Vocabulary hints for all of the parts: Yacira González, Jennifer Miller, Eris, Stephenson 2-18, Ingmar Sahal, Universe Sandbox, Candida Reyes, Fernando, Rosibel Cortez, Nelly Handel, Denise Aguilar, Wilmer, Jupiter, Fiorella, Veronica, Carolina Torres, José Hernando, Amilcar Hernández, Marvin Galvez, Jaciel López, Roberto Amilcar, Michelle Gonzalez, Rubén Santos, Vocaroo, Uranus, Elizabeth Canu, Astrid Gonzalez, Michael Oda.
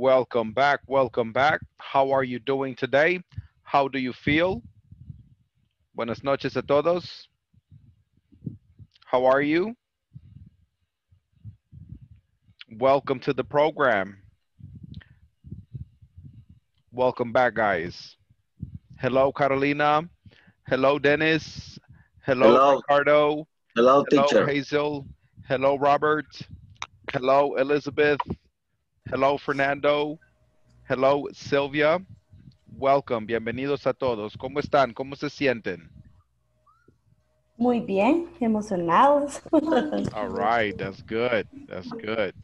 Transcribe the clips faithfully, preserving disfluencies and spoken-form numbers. Welcome back, welcome back. How are you doing today? How do you feel? Buenas noches a todos. How are you? Welcome to the program. Welcome back, guys. Hello, Carolina. Hello, Dennis. Hello, Hello. Ricardo. Hello, Hello teacher. Hazel. Hello, Robert. Hello, Elizabeth. Hello, Fernando. Hello, Silvia. Welcome. Bienvenidos a todos. ¿Cómo están? ¿Cómo se sienten? Muy bien. Emocionados. All right. That's good. That's good.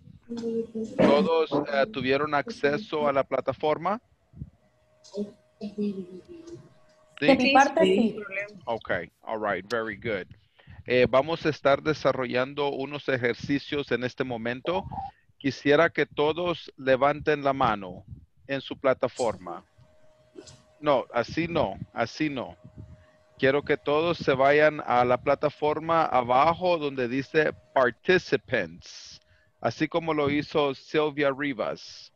¿Todos uh, tuvieron acceso a la plataforma? Sí. De mi parte, sí. Ok. All right. Very good. Eh, vamos a estar desarrollando unos ejercicios en este momento. Quisiera que todos levanten la mano en su plataforma. No, así no, así no. Quiero que todos se vayan a la plataforma abajo donde dice Participants. Así como lo hizo Silvia Rivas.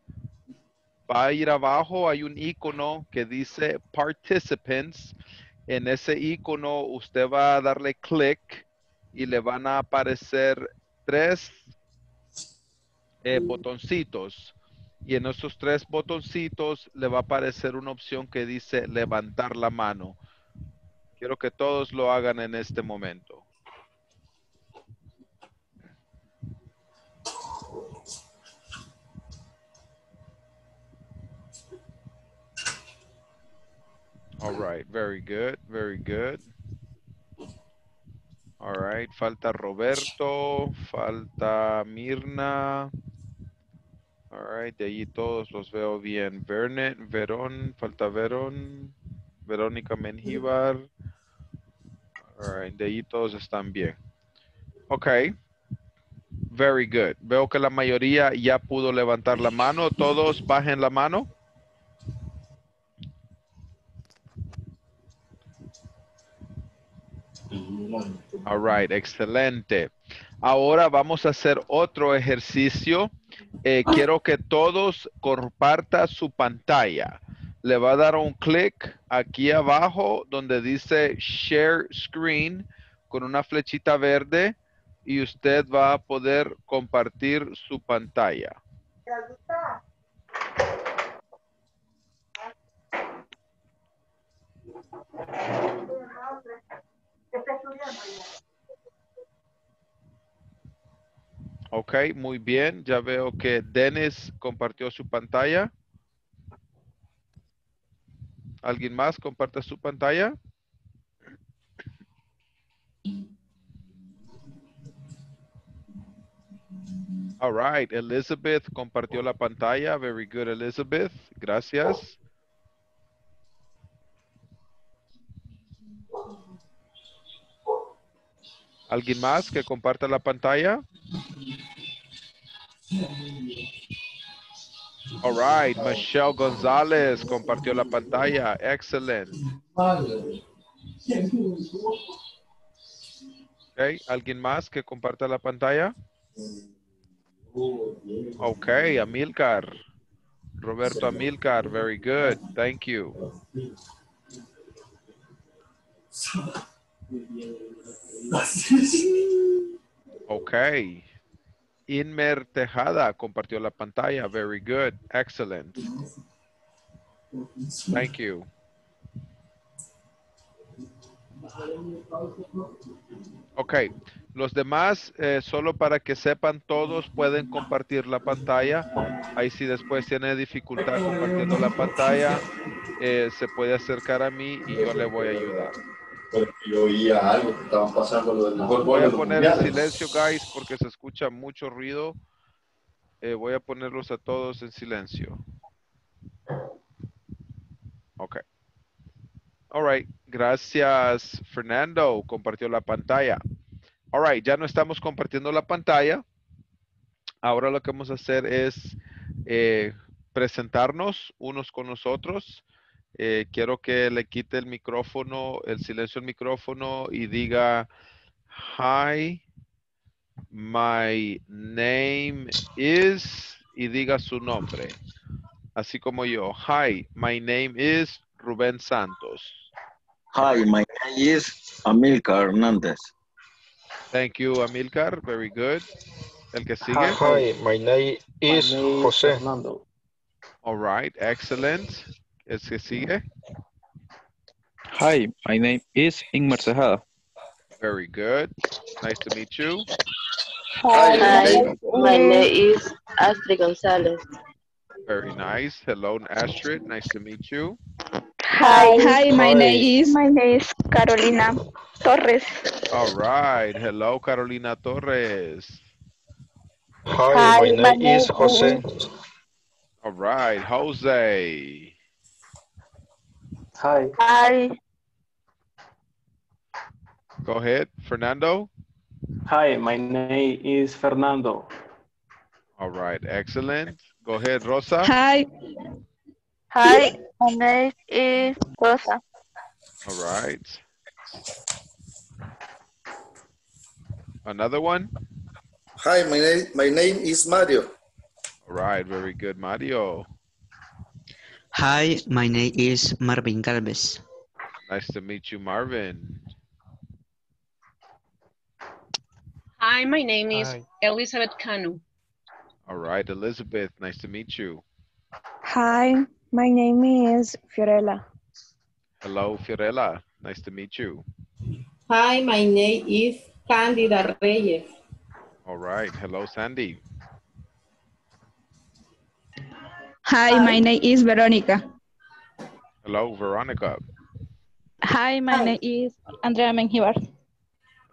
Va a ir abajo, hay un icono que dice Participants. En ese icono usted va a darle clic y le van a aparecer tres Eh, botoncitos, y en esos tres botoncitos le va a aparecer una opción que dice levantar la mano. Quiero que todos lo hagan en este momento. All right, very good, very good. All right, falta Roberto, falta Mirna. All right, de allí todos los veo bien. Vernet, Verón, falta Verón, Verónica Menjivar. All right, de allí todos están bien. Ok, very good. Veo que la mayoría ya pudo levantar la mano. Todos bajen la mano. All right, excelente. Ahora vamos a hacer otro ejercicio. Eh, quiero que todos compartan su pantalla. Le va a dar un clic aquí abajo donde dice Share Screen con una flechita verde y usted va a poder compartir su pantalla. Ok, muy bien. Ya veo que Dennis compartió su pantalla. ¿Alguien más comparte su pantalla? All right, Elizabeth compartió la pantalla. Very good, Elizabeth. Gracias. ¿Alguien más que comparta la pantalla? All right, Michelle Gonzalez compartió la pantalla. Excellent. Okay, ¿alguien más que comparta la pantalla? Ok, Amilcar. Roberto Amilcar, very good. Thank you. Ok. Inmer Tejada compartió la pantalla. Very good. Excellent. Thank you. Ok. Los demás, eh, solo para que sepan, todos pueden compartir la pantalla. Ahí si después tiene dificultad compartiendo la pantalla, eh, se puede acercar a mí y yo le voy a ayudar. Porque yo oía algo que estaban pasando lo del mejor voy a poner en silencio, guys, porque se escucha mucho ruido. Eh, voy a ponerlos a todos en silencio. Ok. All right. Gracias, Fernando. Compartió la pantalla. All right. Ya no estamos compartiendo la pantalla. Ahora lo que vamos a hacer es eh, presentarnos unos con los otros. Eh, quiero que le quite el micrófono, el silencio al micrófono y diga, hi, my name is, y diga su nombre. así como yo. Hi, my name is Rubén Santos. Hi, my name is Amilcar Hernández. Thank you, Amilcar. Very good. El que sigue. Hi, my name is my name José Hernando. All right, excellent. El que sigue. Hi, my name is Ingmar Sahal. Very good. Nice to meet you. Hi, Hi. My name is Astrid Gonzalez. Very nice. Hello, Astrid. Nice to meet you. Hi. Hi, my Hi. name is. My name is Carolina Torres. All right. Hello, Carolina Torres. Hi, Hi my, name my name is Jose. All right, Jose. Hi. Hi. Go ahead, Fernando. Hi, my name is Fernando. All right, excellent. Go ahead, Rosa. Hi. Hi, my name is Rosa. All right. Another one. Hi, my name, my name is Mario. All right, very good, Mario. Hi, my name is Marvin Galvez. Nice to meet you, Marvin. Hi, my name is Hi. Elizabeth Canu. All right, Elizabeth, nice to meet you. Hi, my name is Fiorella. Hello, Fiorella, nice to meet you. Hi, my name is Candida Reyes. All right, hello, Sandy. Hi, Hi, my name is Veronica. Hello, Veronica. Hi, my Hi. name is Andrea Menjivar.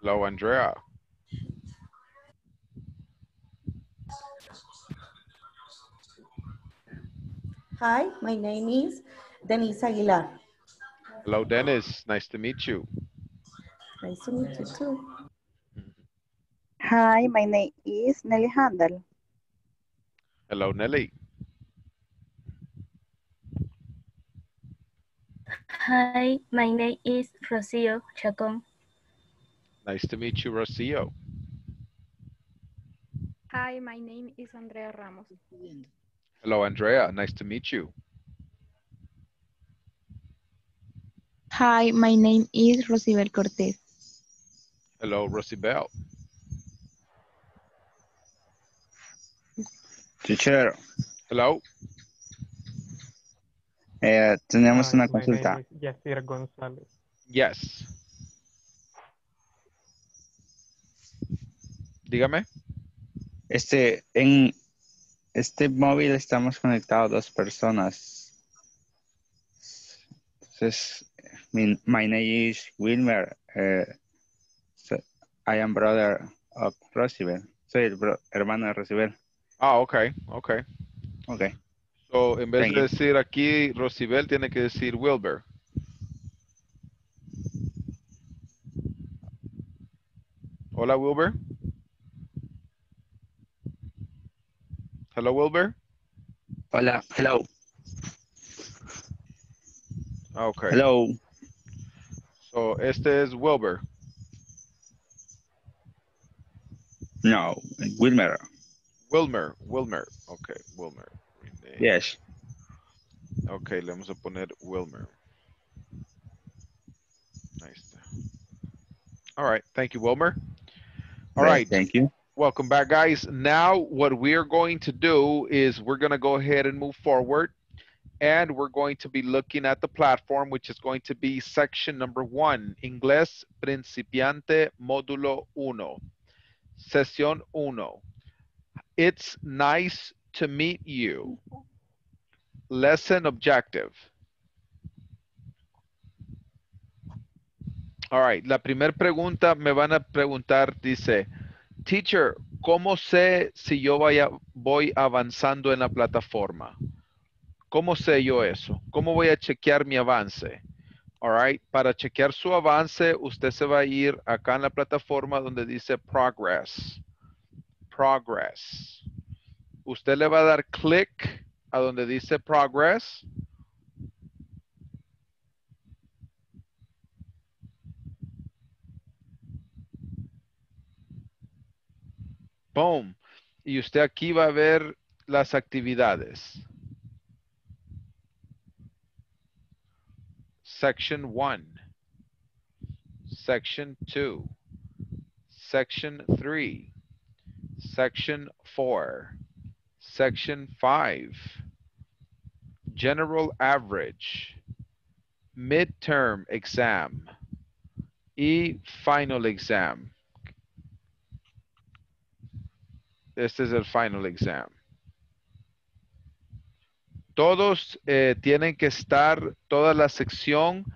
Hello, Andrea. Hi, my name is Denise Aguilar. Hello, Denise. Nice to meet you. Nice to meet you, too. Hi, my name is Nelly Handel. Hello, Nelly. Hi, my name is Rocio Chacón. Nice to meet you, Rocio. Hi, my name is Andrea Ramos. Hello, Andrea. Nice to meet you. Hi, my name is Rosibel Cortez. Hello, Rosibel. Teacher. Hello. Eh, tenemos Hi, una consulta. Yacira González. Yes. Dígame. Este, en este móvil estamos conectados dos personas. Entonces, mi, my name is Wilmer. Eh, so I am brother of Rosibel. Soy el bro, hermano de Rosibel. Ah, ok, ok. Ok. So, en vez Thank de you. decir aquí Rosibel, tiene que decir Wilbur. Hola, Wilbur. Hello, Wilbur. Hola, hello. Ok. Hello. So, este es Wilbur. No, Wilmer. Wilmer, Wilmer, ok, Wilmer. Yes. Ok, le vamos a poner Wilmer. Ahí está. All right, thank you, Wilmer. All right, right. Thank you. Welcome back, guys. Now, what we're going to do is we're going to go ahead and move forward, and we're going to be looking at the platform, which is going to be section number one, Inglés Principiante Módulo uno, Sesión uno. It's nice to meet you. Lesson objective. All right, la primera pregunta me van a preguntar, dice, teacher, ¿cómo sé si yo vaya, voy avanzando en la plataforma? ¿Cómo sé yo eso? ¿Cómo voy a chequear mi avance? All right, para chequear su avance, usted se va a ir acá en la plataforma donde dice progress. Progress. Usted le va a dar clic a donde dice progress. Boom. Y usted aquí va a ver las actividades. Section one, Section two, Section three, Section four, Section five, General Average, Midterm Exam, E-Final Exam. Este es el final exam. Todos eh, tienen que estar, toda la sección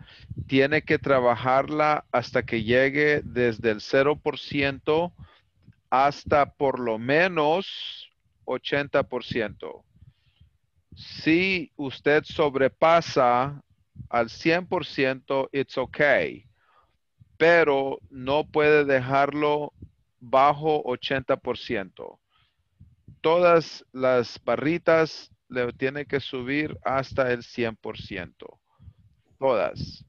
tiene que trabajarla hasta que llegue desde el cero por ciento hasta por lo menos ochenta por ciento. Si usted sobrepasa al cien por ciento, it's okay. Pero no puede dejarlo bajo ochenta por ciento. Todas las barritas le tiene que subir hasta el cien por ciento. Todas.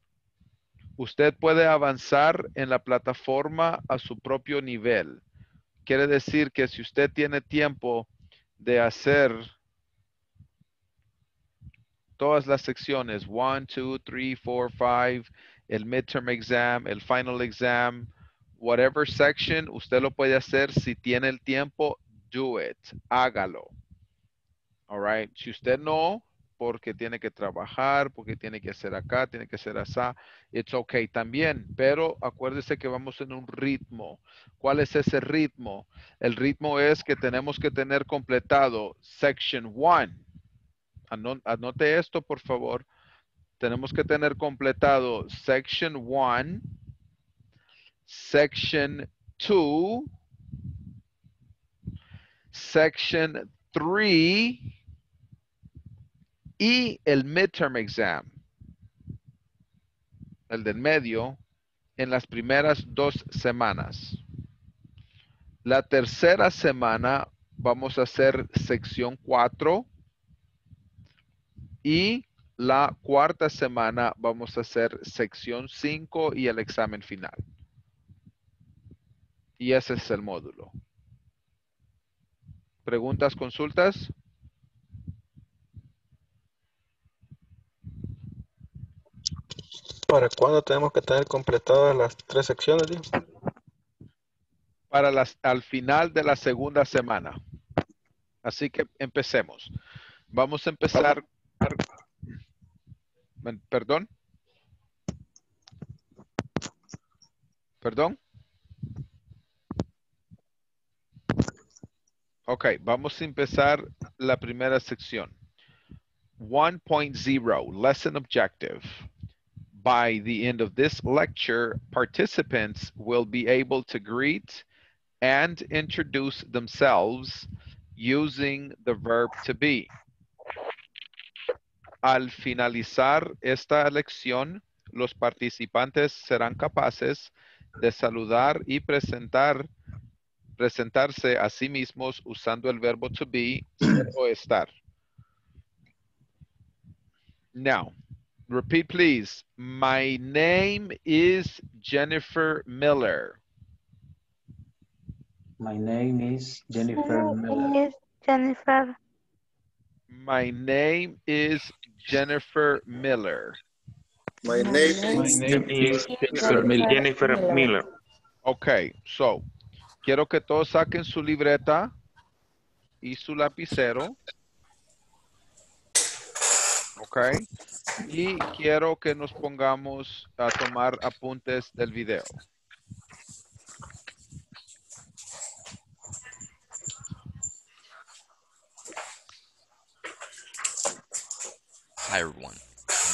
Usted puede avanzar en la plataforma a su propio nivel. Quiere decir que si usted tiene tiempo de hacer todas las secciones, one, two, three, four, five, el midterm exam, el final exam, whatever section, usted lo puede hacer si tiene el tiempo. Do it. Hágalo. All right. Si usted no, porque tiene que trabajar, porque tiene que hacer acá, tiene que hacer asá, it's okay también. Pero acuérdese que vamos en un ritmo. ¿Cuál es ese ritmo? El ritmo es que tenemos que tener completado Section uno. Anote esto, por favor. Tenemos que tener completado Section uno, Section dos, Section three y el midterm exam, el del medio, en las primeras dos semanas. La tercera semana vamos a hacer sección cuatro y la cuarta semana vamos a hacer sección cinco y el examen final. Y ese es el módulo. ¿Preguntas, consultas? ¿Para cuándo tenemos que tener completadas las tres secciones? Para las, al final de la segunda semana. Así que empecemos. Vamos a empezar. ¿Perdón? ¿Perdón? Ok, vamos a empezar la primera sección. one point zero, lesson objective. By the end of this lecture, participants will be able to greet and introduce themselves using the verb to be. Al finalizar esta lección, los participantes serán capaces de saludar y presentar presentarse a sí mismos usando el verbo to be, ser o estar. Now, repeat please. My name is Jennifer Miller. My name is Jennifer Miller. Jennifer. My name is Jennifer Miller. My name is Jennifer Miller. Jennifer Miller. Okay, so quiero que todos saquen su libreta y su lapicero. Ok. Y quiero que nos pongamos a tomar apuntes del video. Hi everyone. In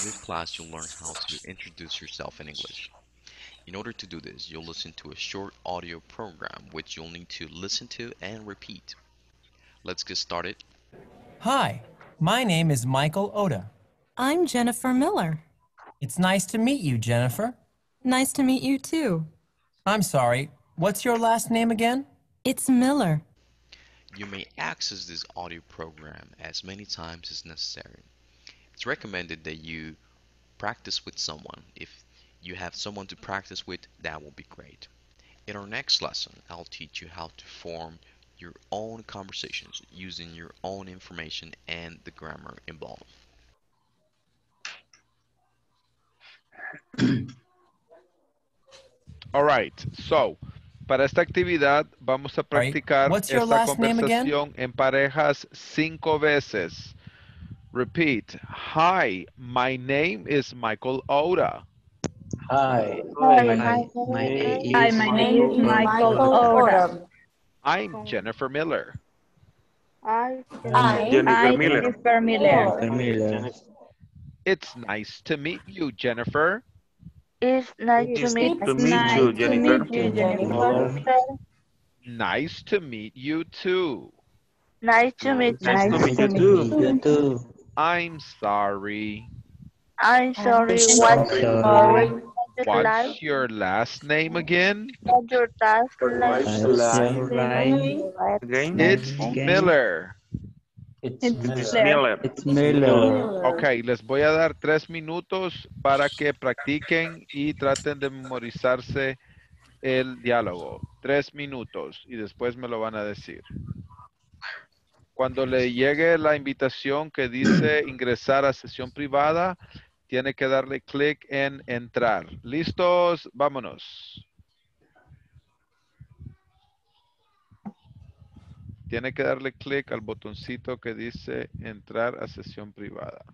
this class you'll learn how to introduce yourself in English. In order to do this, you'll listen to a short audio program, which you'll need to listen to and repeat. Let's get started. Hi, my name is Michael Oda. I'm Jennifer Miller. It's nice to meet you, Jennifer. Nice to meet you too. I'm sorry, what's your last name again? It's Miller. You may access this audio program as many times as necessary. It's recommended that you practice with someone. If you have someone to practice with, that will be great. In our next lesson, I'll teach you how to form your own conversations using your own information and the grammar involved. All right, so para esta actividad vamos a practicar right. esta conversación en parejas cinco veces. Repeat. Hi, my name is Michael Oda. Hi. Hi, my, hi. my name is, hi, my name is Michael, Michael Oda. Oda. I'm Jennifer Miller. I, I, Jennifer, I Miller. Jennifer Miller. Jennifer Miller. It's nice to meet you, Jennifer. It's nice it's to meet, to meet nice you, Jennifer. To meet you, Jennifer. Nice to meet you too. Nice to meet, nice nice to meet, to meet you, too. you too. I'm sorry. I'm sorry. What's, sorry. What's your last name again? What's your last name again? It's Miller. It's, it's Miller. Miller. It's Miller. Ok, les voy a dar tres minutos para que practiquen y traten de memorizarse el diálogo. Tres minutos y después me lo van a decir. Cuando le llegue la invitación que dice ingresar a sesión privada, tiene que darle clic en entrar. ¿Listos? Vámonos. Tiene que darle clic al botoncito que dice entrar a sesión privada.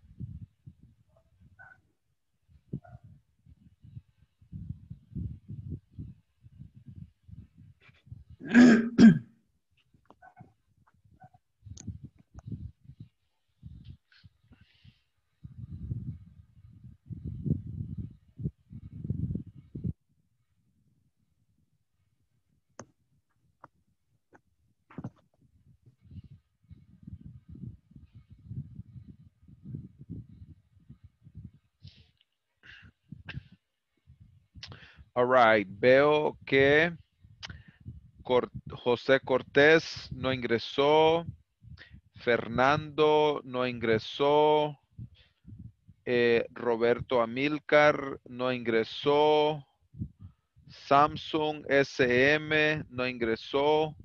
All right, veo que Cor- José Cortés no ingresó, Fernando no ingresó, eh, Roberto Amilcar no ingresó, Samsung S M no ingresó.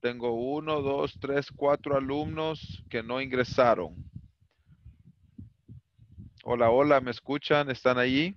Tengo uno, dos, tres, cuatro alumnos que no ingresaron. Hola, hola, ¿me escuchan? ¿Están allí?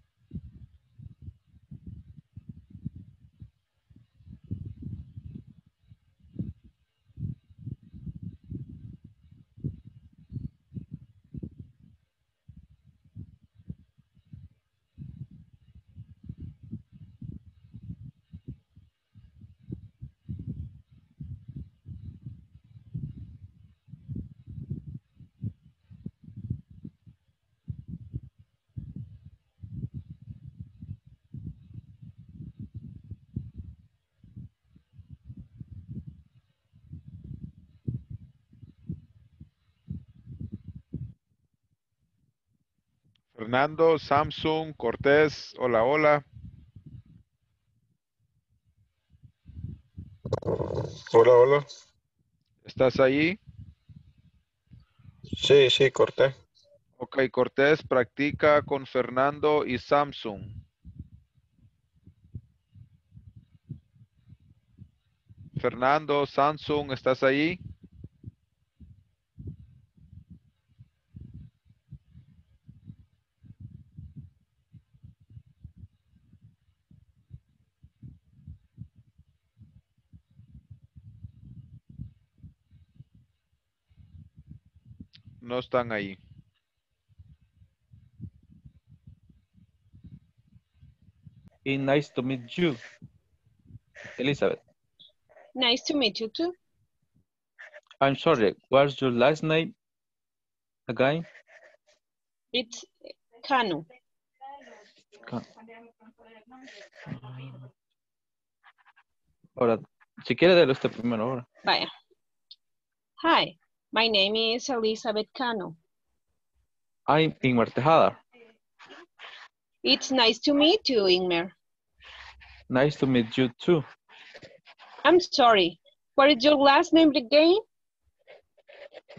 Fernando, Samsung, Cortés, hola, hola. Hola, hola. ¿Estás ahí? Sí, sí, Cortés. Ok, Cortés practica con Fernando y Samsung. Fernando, Samsung, ¿estás ahí? No están ahí. It's nice to meet you, Elizabeth. Nice to meet you too. I'm sorry, what's your last name again? It's Canu. Can ahora, si quiere, délo este primero ahora. Vaya. Hi. My name is Elizabeth Canu. I'm Inmer Tejada. It's nice to meet you, Inmer. Nice to meet you too. I'm sorry. What is your last name again?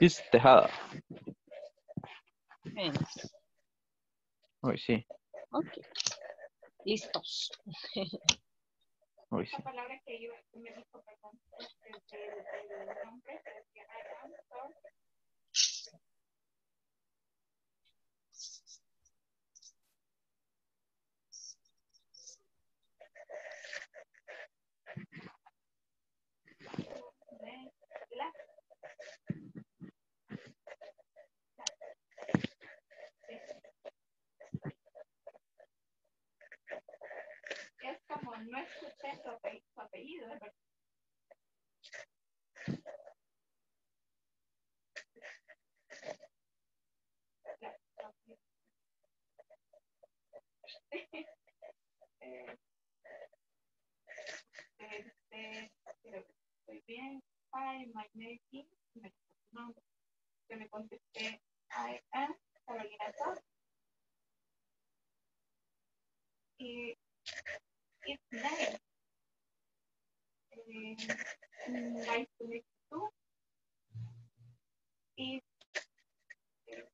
It's Tejada. Thanks. Hoy sí. Okay. Listos. Hoy sí. no escuché su apellido, su apellido, ¿verdad? eh, este, estoy bien. Hi, my name is Inmer Tejada. Yo le contesté, I am Carolina Torres. Y it's nice. Um, nice to meet you. Y eh,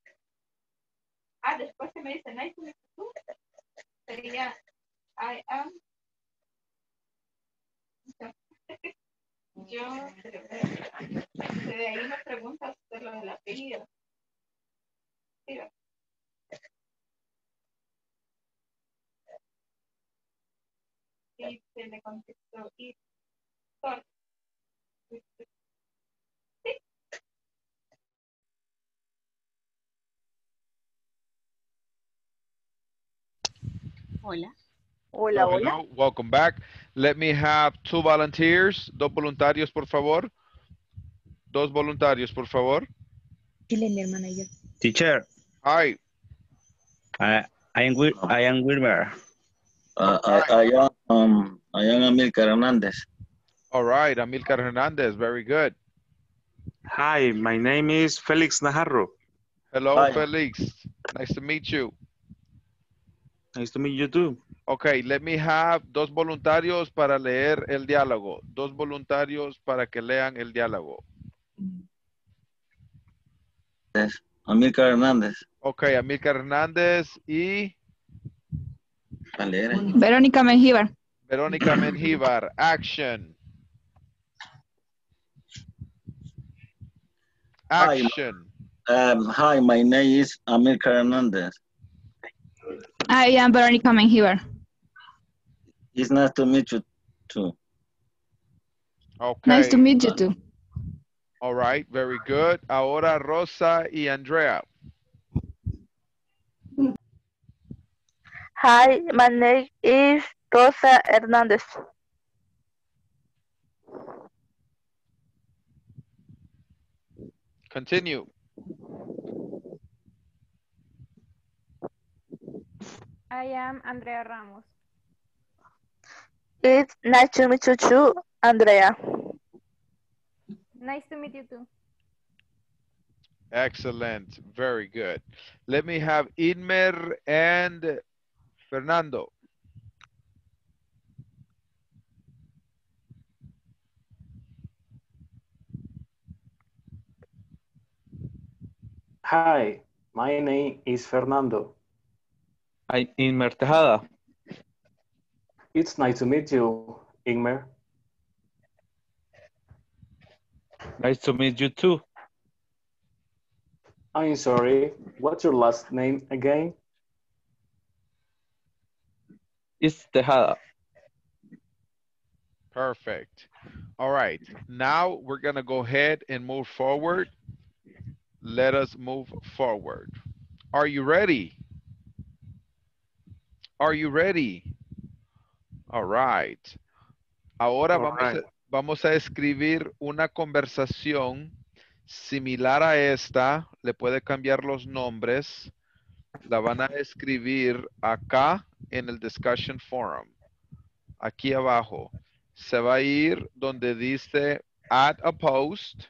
ah, después se me dice nice to meet you. Sería I am. Yo, de ahí me preguntas de lo del apellido. Mira. Y se le contestó, y Torres. Sí. Hola. Hola, hola. Hello, welcome back. Let me have two volunteers. Dos voluntarios, por favor. Dos voluntarios, por favor. Teacher. Hi. I, I am Wil I am Wilmer. Uh, I, I am um, I am Amilcar Hernández. All right, Amilcar Hernández. Very good. Hi, my name is Felix Najarro. Hello, hi. Felix. Nice to meet you. Nice to meet you too. Okay, let me have dos voluntarios para leer el diálogo. Dos voluntarios para que lean el diálogo. Yes. Amilcar Hernández. Okay, Amilcar Hernández y... Verónica Menjivar. Verónica Menjivar. Action. Action. Hi, um, hi, my name is Amilcar Hernández. I am Veronica Menjivar. It's nice to meet you too. Okay. Nice to meet you too. All right, very good. Ahora Rosa y Andrea. Hi, my name is Rosa Hernandez. Continue. I am Andrea Ramos. It's nice to meet you too, Andrea. Nice to meet you too. Excellent. Very good. Let me have Inmer and Fernando. Hi, my name is Fernando. I'm Inmer Tejada. It's nice to meet you, Inmer. Nice to meet you too. I'm sorry, what's your last name again? It's Tejada. Perfect. All right, now we're gonna go ahead and move forward. Let us move forward. Are you ready? Are you ready? All right. Ahora All vamos, right. A, vamos a escribir una conversación similar a esta. Le puede cambiar los nombres. La van a escribir acá en el discussion forum. Aquí abajo. Se va a ir donde dice add a post.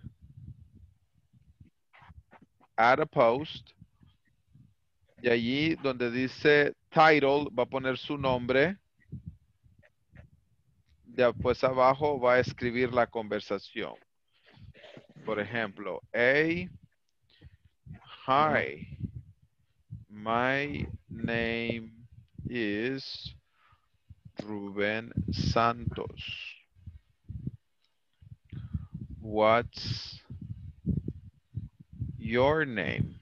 Add a post. Y allí donde dice title va a poner su nombre. Después abajo va a escribir la conversación. Por ejemplo, hey, hi, my name is Rubén Santos. What's your name?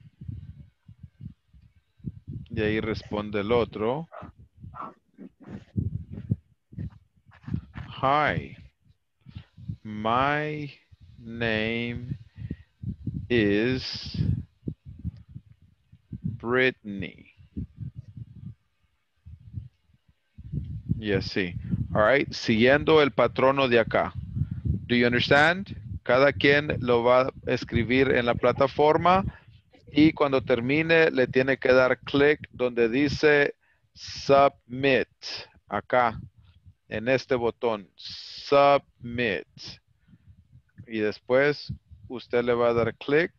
Y ahí responde el otro. Hi, my name is Brittany. Y así. All right, siguiendo el patrono de acá. Do you understand? Cada quien lo va a escribir en la plataforma y cuando termine le tiene que dar clic donde dice submit. Acá, en este botón, submit. Y después usted le va a dar clic.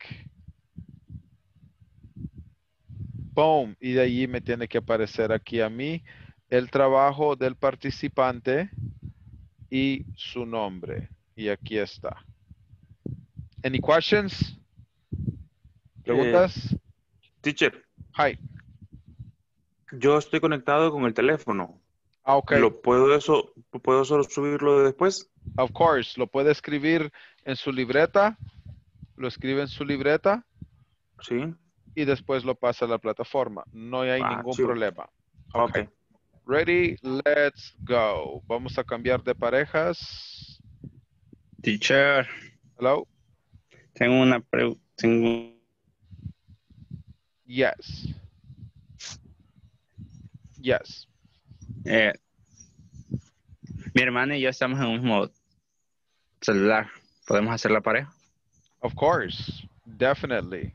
Boom. Y de allí me tiene que aparecer aquí a mí el trabajo del participante y su nombre. Y aquí está. Any questions? ¿Preguntas? Eh, teacher. Hi. Yo estoy conectado con el teléfono. Ah, ok. ¿Lo puedo, eso, ¿Puedo solo subirlo después? Of course. Lo puede escribir en su libreta. Lo escribe en su libreta. Sí. Y después lo pasa a la plataforma. No hay ah, ningún sí. problema. Okay. ok. Ready, let's go. Vamos a cambiar de parejas. Teacher. Hello. Tengo una pregunta. Tengo... Yes. Yes. Eh, mi hermana y yo estamos en un mismo celular. ¿Podemos hacer la pareja? Of course. Definitely.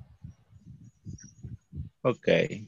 Okay.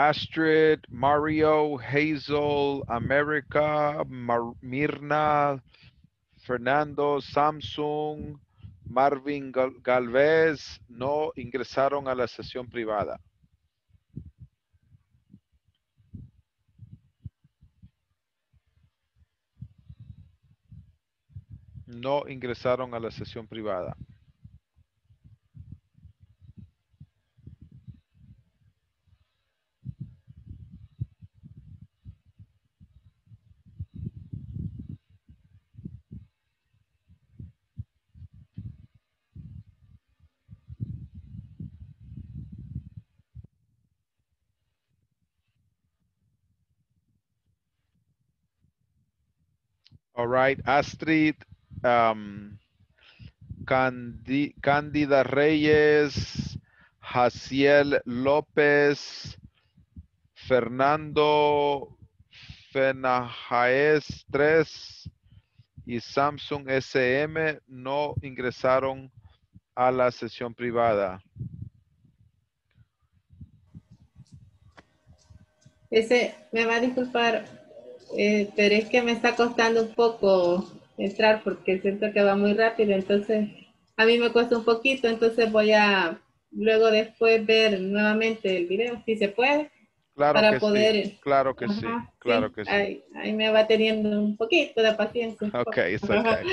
Astrid, Mario, Hazel, America, Mar Mirna, Fernando, Samsung, Marvin Gal Galvez no ingresaron a la sesión privada. No ingresaron a la sesión privada. All right, Astrid, um, Candi, Candida Reyes, Jaciel López, Fernando Fenajaez tres y Samsung S M no ingresaron a la sesión privada. Ese me va a disculpar. Eh, pero es que me está costando un poco entrar porque siento que va muy rápido, entonces a mí me cuesta un poquito, entonces voy a luego después ver nuevamente el video, si se puede. Claro para que poder... sí, claro que Ajá, sí, claro sí. que sí. Ahí, ahí me va teniendo un poquito de paciencia. Ok, it's okay.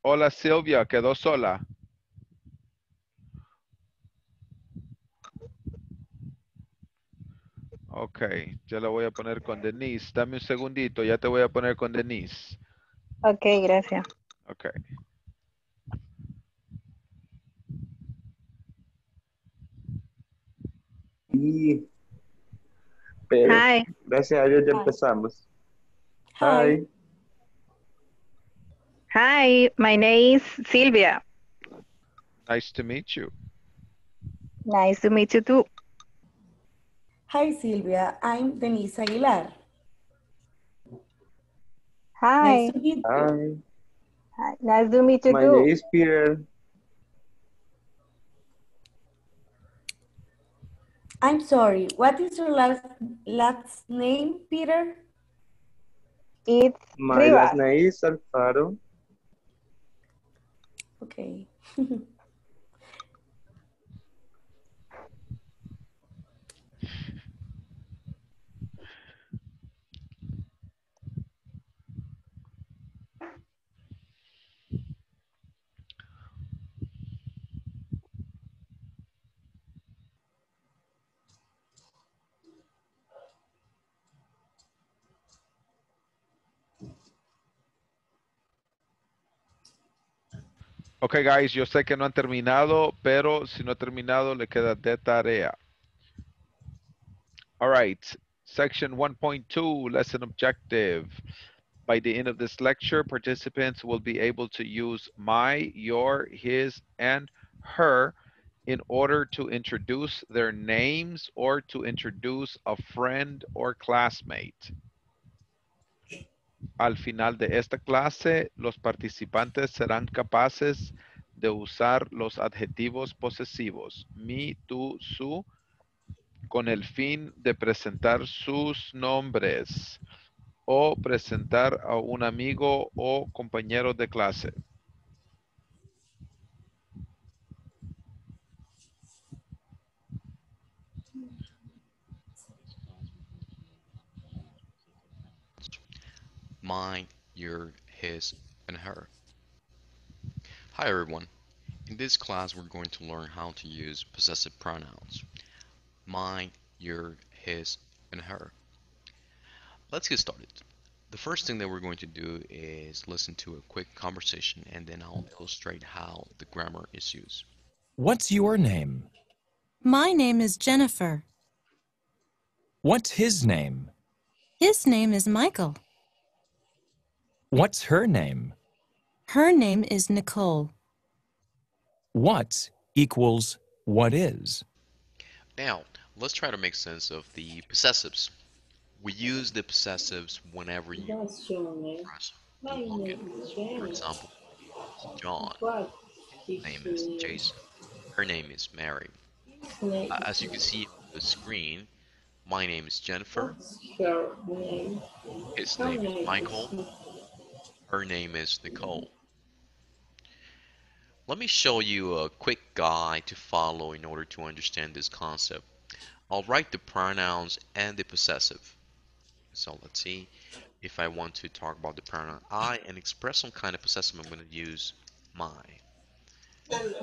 Hola Silvia, quedó sola. Ok, ya la voy a poner con Denise. Dame un segundito, ya te voy a poner con Denise. Ok, gracias. Ok. Y, pero, Hi. Gracias a Dios ya Hi. empezamos. Hi. Hi, my name is Silvia. Nice to meet you. Nice to meet you too. Hi, Silvia. I'm Denise Aguilar. Hi. Nice to meet you. Hi. Nice to meet you. My name is Peter. I'm sorry. What is your last, last name, Peter? It's My Rivas. last name is Alfaro. Okay. Ok, guys, yo sé que no han terminado, pero si no ha terminado, le queda de tarea. All right, section one point two, lesson objective. By the end of this lecture, participants will be able to use my, your, his, and her in order to introduce their names or to introduce a friend or classmate. Al final de esta clase, los participantes serán capaces de usar los adjetivos posesivos, mi, tú, su, con el fin de presentar sus nombres o presentar a un amigo o compañero de clase. Mine, your, his, and her. Hi everyone. In this class we're going to learn how to use possessive pronouns. Mine, your, his, and her. Let's get started. The first thing that we're going to do is listen to a quick conversation and then I'll illustrate how the grammar is used. What's your name? My name is Jennifer. What's his name? His name is Michael. What's her name? Her name is Nicole. What equals what is? Now, let's try to make sense of the possessives. We use the possessives whenever you express it. For example, John. His name is Jason. Her name is Mary. Uh, as you can see on the screen, my name is Jennifer. His name is Michael. Her name is Nicole. Let me show you a quick guide to follow in order to understand this concept. I'll write the pronouns and the possessive. So let's see. If I want to talk about the pronoun I and express some kind of possessive, I'm going to use my.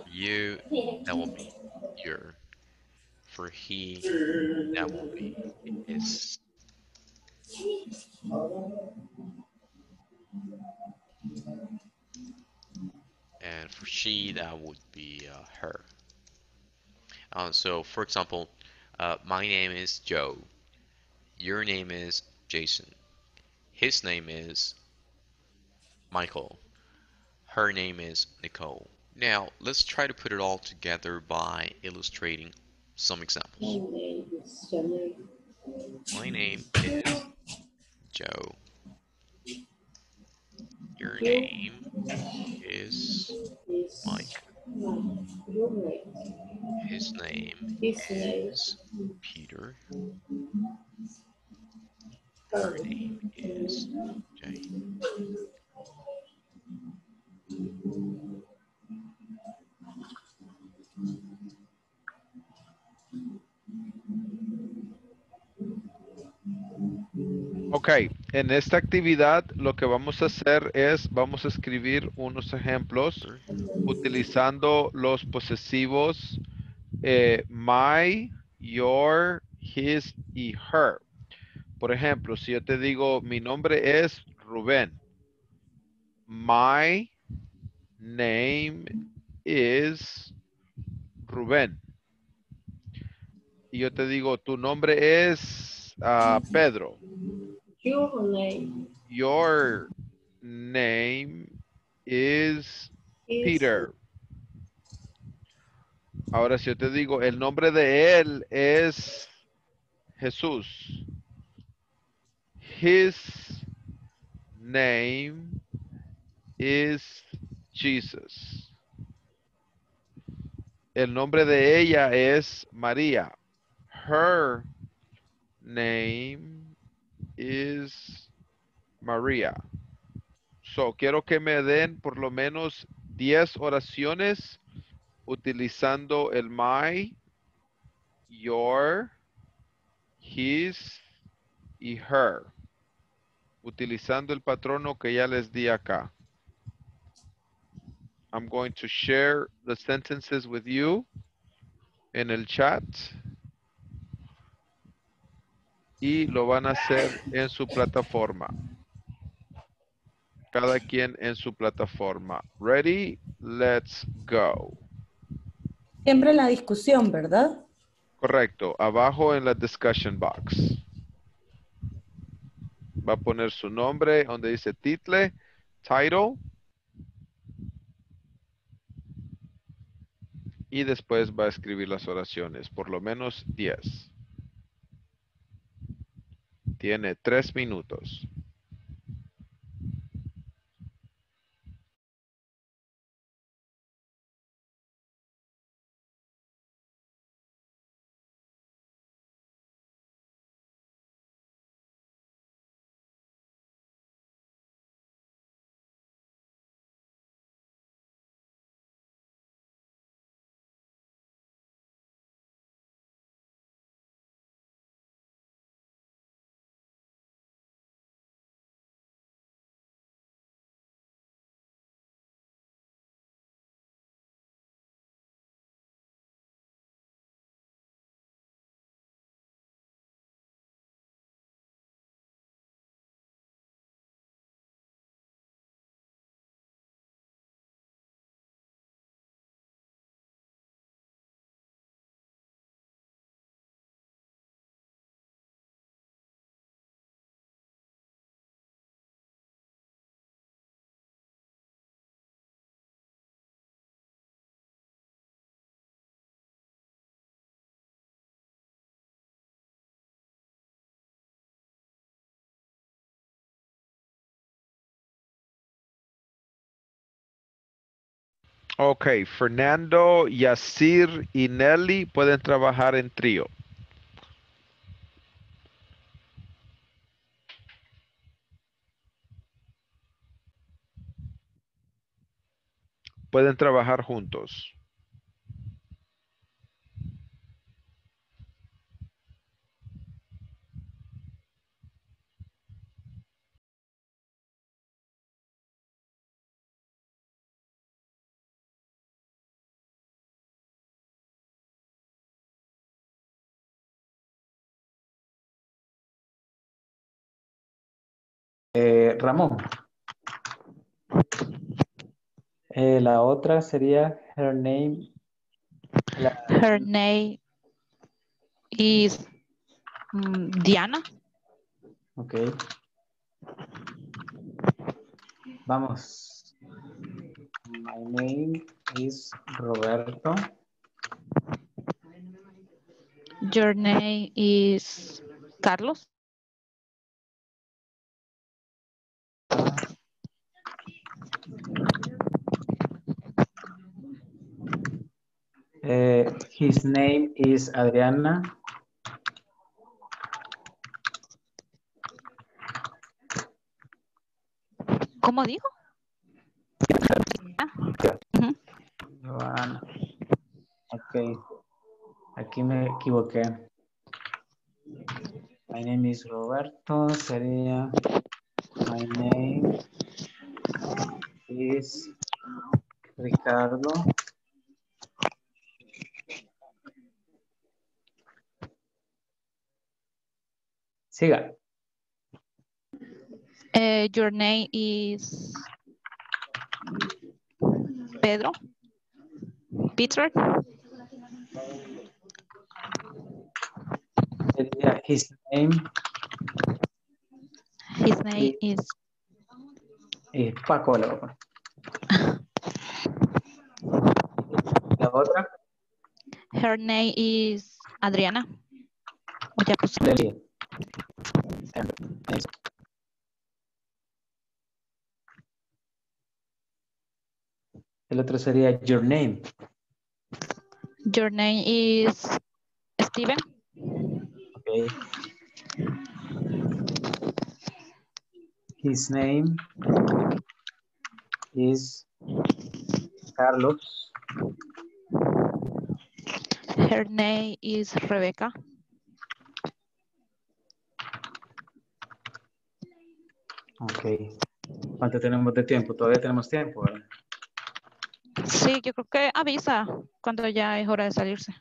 You, that will be your. For he, that will be his. And for she, that would be uh, her. Uh, so, for example, uh, my name is Joe. Your name is Jason. His name is Michael. Her name is Nicole. Now, let's try to put it all together by illustrating some examples. My name is Joe. Your name is Mike. His name is Peter. Her name is Jane. Okay. En esta actividad lo que vamos a hacer es, vamos a escribir unos ejemplos utilizando los posesivos eh, my, your, his y her. Por ejemplo, si yo te digo mi nombre es Rubén. My name is Rubén. Y yo te digo tu nombre es uh, Pedro. Your name. Your name is, is Peter. Ahora si yo te digo, el nombre de él es Jesús. His name is Jesus. El nombre de ella es María. Her name is Maria. So, quiero que me den por lo menos diez oraciones utilizando el my, your, his y her. Utilizando el patrono que ya les di acá. I'm going to share the sentences with you en el chat. Y lo van a hacer en su plataforma. Cada quien en su plataforma. Ready, let's go. Siempre en la discusión, ¿verdad? Correcto. Abajo en la discussion box. Va a poner su nombre donde dice title, title. Y después va a escribir las oraciones, por lo menos diez. Tiene tres minutos. Ok, Fernando, Yacir y Nelly pueden trabajar en trío. Pueden trabajar juntos. Eh, Ramón. Eh, la otra sería her name. La... Her name is Diana. Ok. Vamos. My name is Roberto. Your name is Carlos. Uh, his name is Adriana. ¿Cómo dijo? Uh-huh. Joana. Ok. Aquí me equivoqué. My name is Roberto. Sería... My name is Ricardo. Siga. Uh, your name is Pedro. Peter. His name. His name is... is Paco. La otra. Her name is Adriana. Ya puse. El otro sería your name. Your name is Steven. Okay. His name is Carlos. Her name is Rebecca. Ok. ¿Cuánto tenemos de tiempo? Todavía tenemos tiempo, ¿verdad? Sí, yo creo que avisa cuando ya es hora de salirse.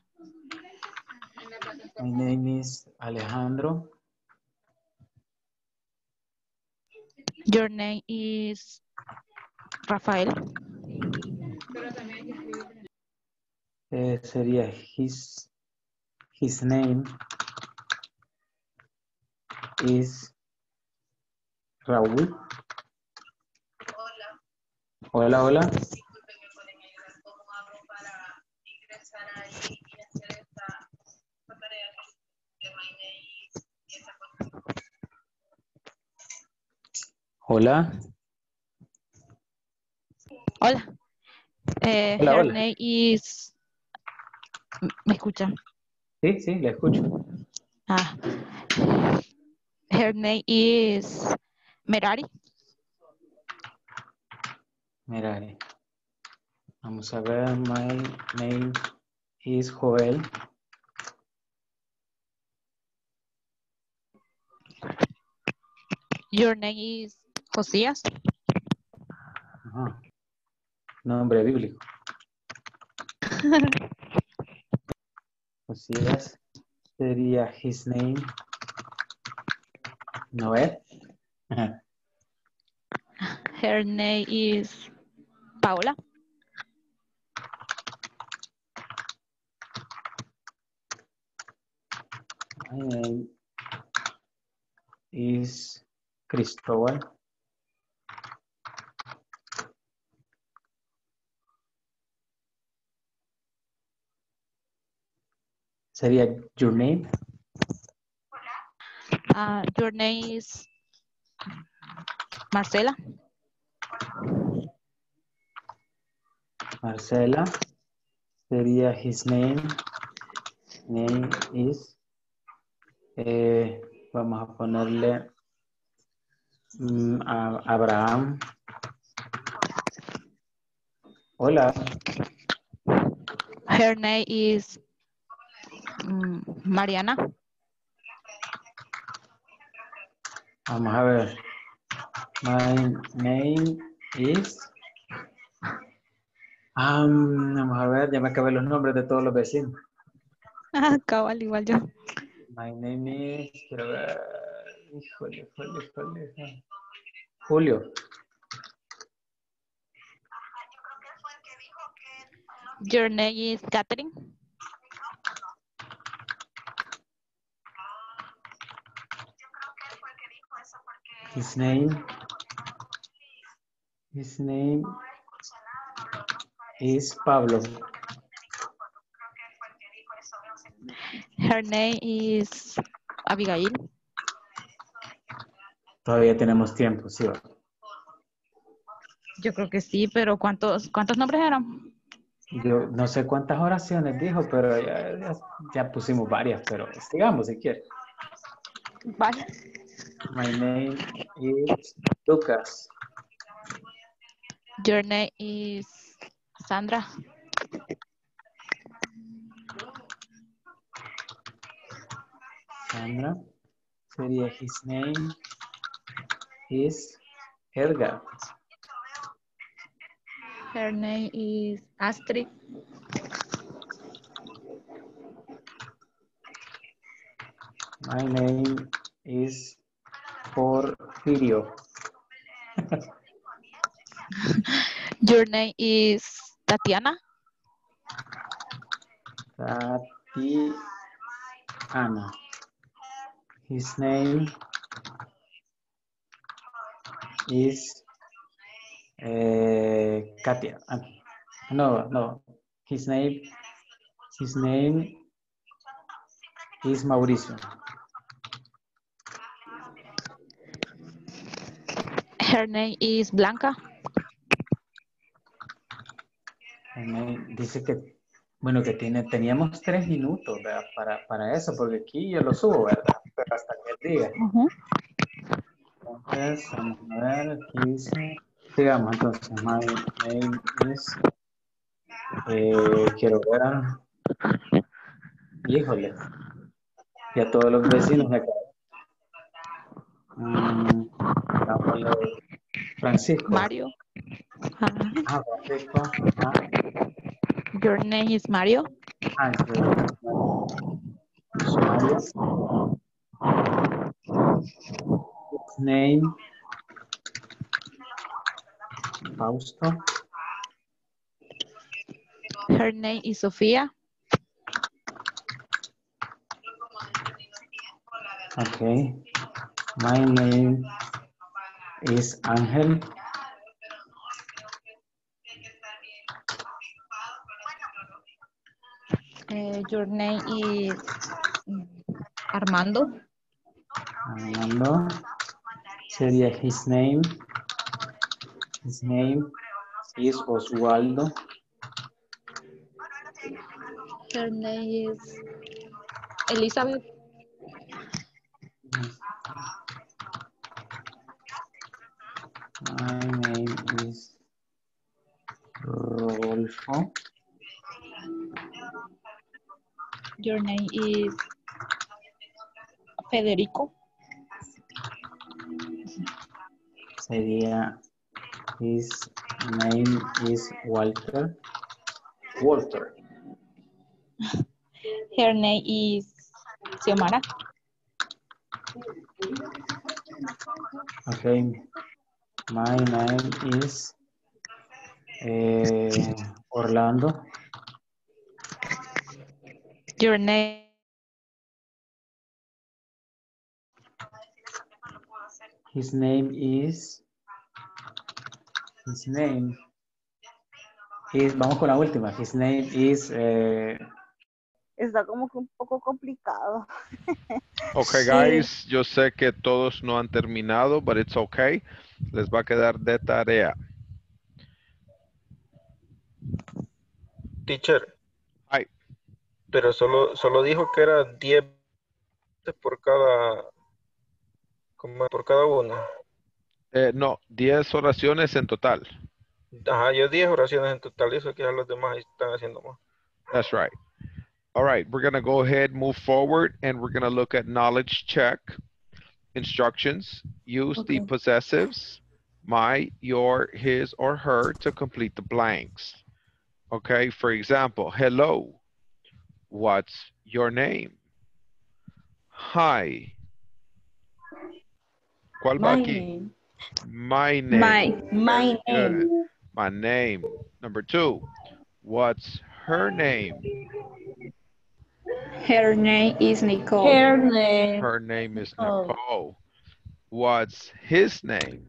My name is Alejandro. Your name is Rafael. Eh, sería his, his name is Raúl. Hola, hola. Disculpen, ¿me pueden ayudar? ¿Cómo hago para ingresar ahí y hacer esta tarea de my y esa cosa? Hola. Hola. Eh, hola, her hola. Name is... ¿Me escuchan? Sí, sí, la escucho. Ah. Her name is Merari. Merari. Vamos a ver, my name is Joel. Your name is Josías. Ajá. Nombre bíblico. Josías sería his name. Noel. Her name is Paula. My name is Cristobal. Sería your name? Uh, your name is Marcela. Marcela, sería his name, name is, eh, vamos a ponerle um, a Abraham. Hola. Her name is um, Mariana. Vamos a ver. My name is... Um, vamos a ver, ya me acabé los nombres de todos los vecinos. Ah, cabal, igual yo. My name is... Quiero ver... Híjole, híjole, híjole. Julio. Your name is Catherine. His name... His name... is Pablo. Her name is Abigail. Todavía tenemos tiempo, ¿sí? Yo creo que sí, pero ¿cuántos cuántos nombres eran? Yo no sé cuántas oraciones dijo, pero ya, ya, ya pusimos varias, pero sigamos si quiere. Vale. My name is Lucas. Your name is Sandra. Sandra. Sería his name is Edgar. Her name is Astrid. My name is Porfirio. Your name is Tatiana. Tatiana. His name is uh, Katia. Uh, no, no. His name. His name is Mauricio. Her name is Blanca. Dice que, bueno, que tiene, teníamos tres minutos, ¿verdad? Para, para eso, porque aquí yo lo subo, ¿verdad? Pero hasta que diga. Uh-huh. Entonces, vamos a ver, aquí dice, digamos, entonces, my name is, eh, quiero ver, híjole, y a todos los vecinos de acá. Um, Francisco. Mario. Uh-huh. Ah, Francisco. Ah. Your name is Mario. Ah, Mario. His name Fausto. Her name is Sofia. Okay. My name is Angel. Uh, your name is Armando. Armando. Sería his name. His name is Oswaldo. Her name is Elizabeth. My name is Rodolfo. Your name is Federico. Sería, his name is Walter. Walter. Her name is Xiomara. Okay. My name is eh, Orlando. Your name? His name is... His name is... Vamos con la última. His name is... Eh, Está como que un poco complicado. Okay, guys, yo sé que todos no han terminado, but it's okay. Les va a quedar de tarea. Teacher. Ay. Pero solo, solo dijo que era diez por cada, como por cada uno. Eh, no, diez oraciones en total. Ajá, yo diez oraciones en total. Eso que ya los demás están haciendo más. That's right. All right, we're going to go ahead, move forward, and we're going to look at knowledge check instructions. Use okay. the possessives, my, your, his, or her to complete the blanks. Okay, for example, hello, what's your name? Hi. ¿Cuál va aquí? My name. My, my name. My name. Number two, what's her name? Her name is Nicole. Her name. Her name is Nicole. Oh. What's his name?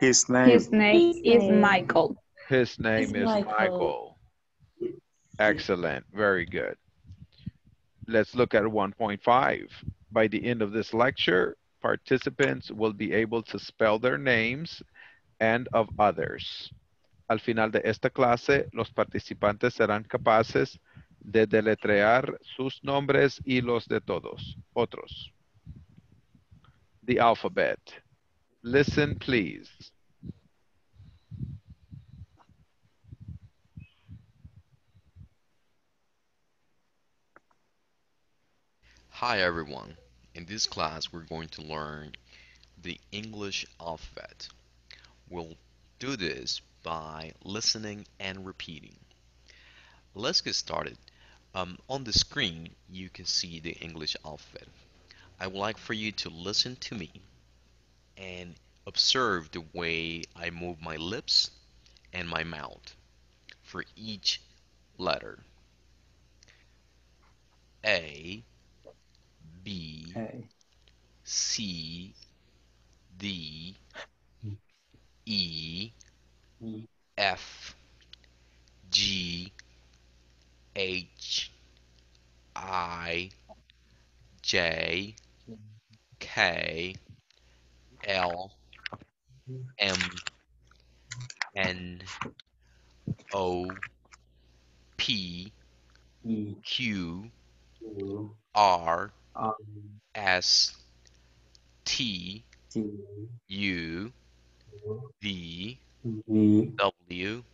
His name. His name is Michael. His name is Michael. Excellent. Very good. Let's look at one point five. By the end of this lecture, participants will be able to spell their names and of others. Al final de esta clase, los participantes serán capaces de deletrear sus nombres y los de todos otros. The alphabet. Listen, please. Hi, everyone. In this class, we're going to learn the English alphabet. We'll do this by listening and repeating. Let's get started. Um, on the screen, you can see the English alphabet. I would like for you to listen to me and observe the way I move my lips and my mouth for each letter. A, B, A. C, D, E, E, F, G, H, I, J, K, L, M, N, O, P, Q, R, S, T, U, V, W,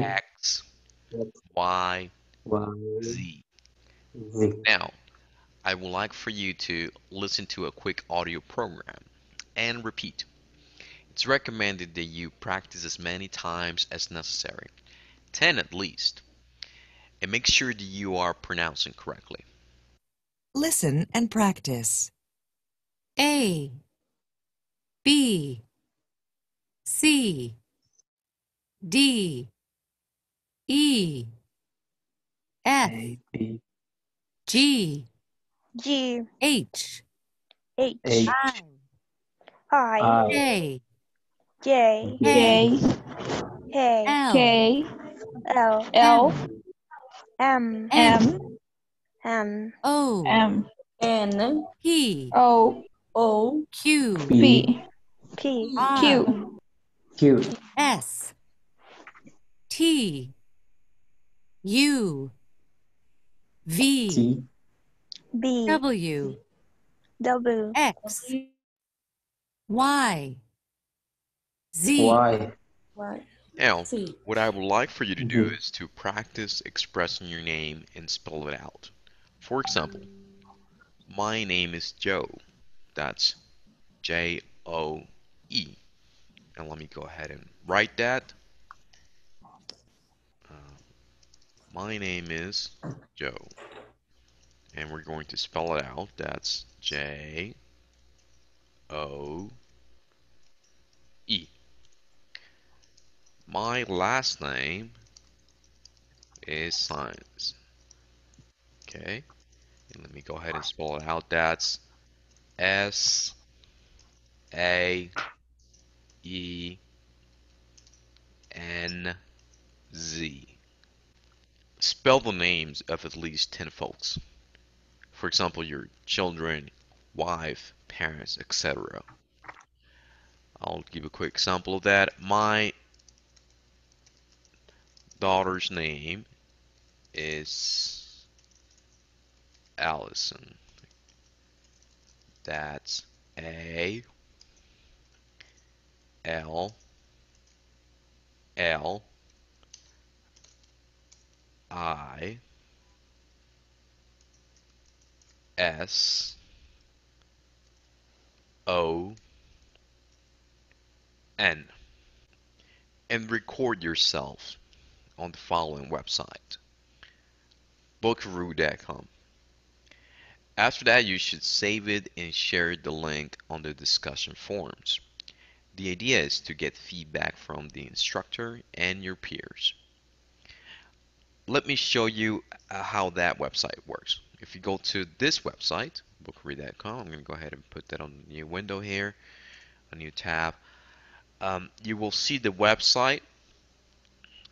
X, Y, Z. Now, I would like for you to listen to a quick audio program and repeat. It's recommended that you practice as many times as necessary, ten at least, and make sure that you are pronouncing correctly. Listen and practice. A, B, C, D, E, F, G, G, H, H, H, I, I, J, J, J, K, L, K, L, L, M, M, M, O, M, N, P, O, O, Q, P, P, Q, Q, S, T, U, V, T, B, W, W, X, Y, Z, Y, Y. Now, what I would like for you to do is to practice expressing your name and spell it out. For example, my name is Joe. That's J O E. And let me go ahead and write that. Uh, my name is Joe. And we're going to spell it out. That's J O E. My last name is Science. Okay, and let me go ahead and spell it out. That's S A E N Z. Spell the names of at least ten folks. For example, your children, wife, parents, et cetera. I'll give a quick example of that. My daughter's name is Allison. That's A L L I S O N, and record yourself on the following website, Vocaroo dot com. After that, you should save it and share the link on the discussion forums. The idea is to get feedback from the instructor and your peers. Let me show you how that website works. If you go to this website, Vocaroo dot com, I'm going to go ahead and put that on a new window here, a new tab. Um, you will see the website.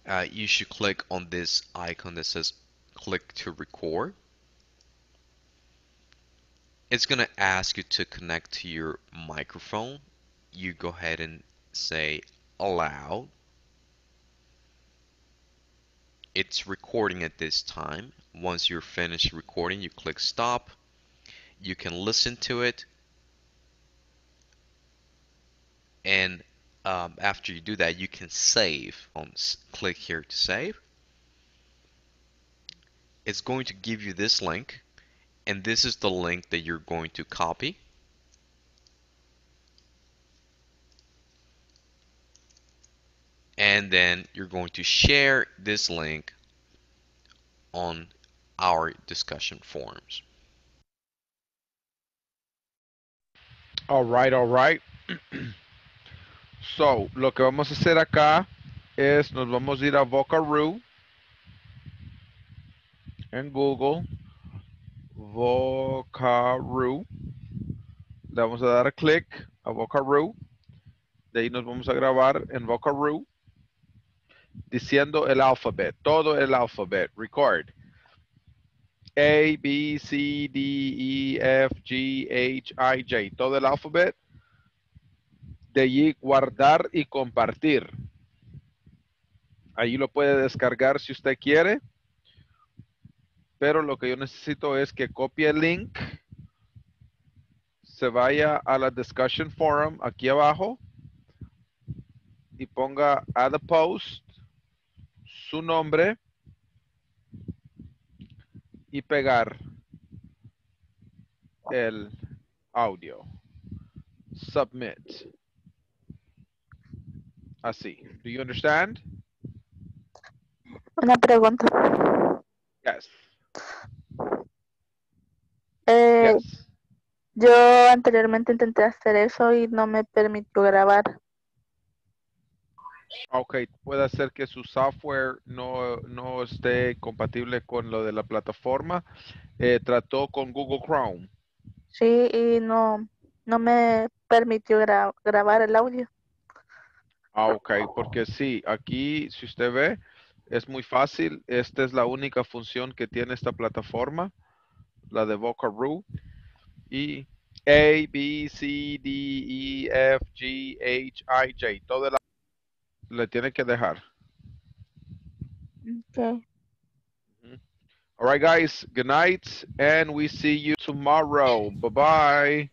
Uh, you should click on this icon that says click to record. It's going to ask you to connect to your microphone. You go ahead and say allow. It's recording at this time. Once you're finished recording, you click stop. You can listen to it. And Um, after you do that, you can save. On click here to save. It's going to give you this link, and this is the link that you're going to copy. And then you're going to share this link on our discussion forums. All right, all right. So, lo que vamos a hacer acá es, nos vamos a ir a Vocaroo en Google, Vocaroo, le vamos a dar clic a Vocaroo, de ahí nos vamos a grabar en Vocaroo, diciendo el alfabeto, todo el alfabeto, record, A, B, C, D, E, F, G, H, I, J, todo el alfabeto. De allí guardar y compartir. Ahí lo puede descargar si usted quiere. Pero lo que yo necesito es que copie el link. Se vaya a la discussion forum aquí abajo. Y ponga add a post. Su nombre. Y pegar el audio. Submit. Así. Do you understand? Una pregunta. Yes. Eh, yes. Yo anteriormente intenté hacer eso y no me permitió grabar. Ok, puede ser que su software no, no esté compatible con lo de la plataforma. Eh, trató con Google Chrome. Sí, y no, no me permitió gra grabar el audio. Ah, ok, porque sí, aquí si usted ve, es muy fácil. Esta es la única función que tiene esta plataforma, la de Vocaroo. Y A, B, C, D, E, F, G, H, I, J. Todo la le tiene que dejar. Okay. All right, guys. Good night. And we see you tomorrow. Bye-bye.